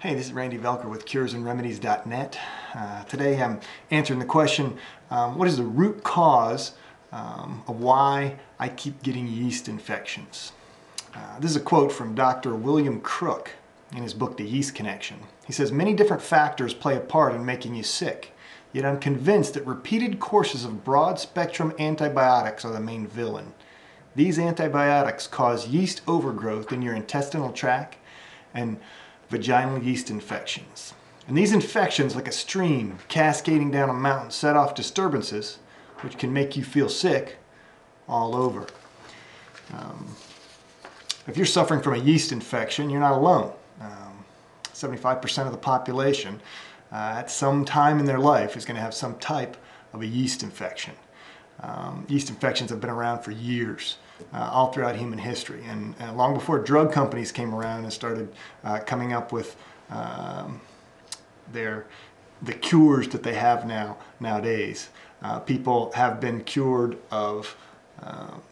Hey, this is Randy Velker with curesandremedies.net. Today I'm answering the question, what is the root cause of why I keep getting yeast infections? This is a quote from Dr. William Crook in his book, The Yeast Connection. He says, "Many different factors play a part in making you sick, yet I'm convinced that repeated courses of broad-spectrum antibiotics are the main villain. These antibiotics cause yeast overgrowth in your intestinal tract and vaginal yeast infections. And these infections, like a stream cascading down a mountain, set off disturbances which can make you feel sick all over." If you're suffering from a yeast infection, you're not alone. 75% of the population at some time in their life is going to have some type of a yeast infection. Yeast infections have been around for years, all throughout human history, and long before drug companies came around and started coming up with the cures that they have nowadays. People have been cured of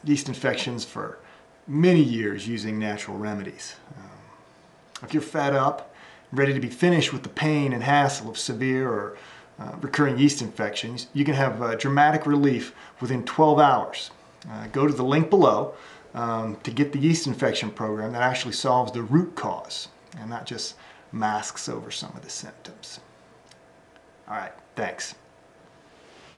yeast infections for many years using natural remedies. If you're fed up, ready to be finished with the pain and hassle of severe or recurring yeast infections, you can have dramatic relief within 12 hours. Go to the link below to get the yeast infection program that actually solves the root cause and not just masks over some of the symptoms. All right, thanks.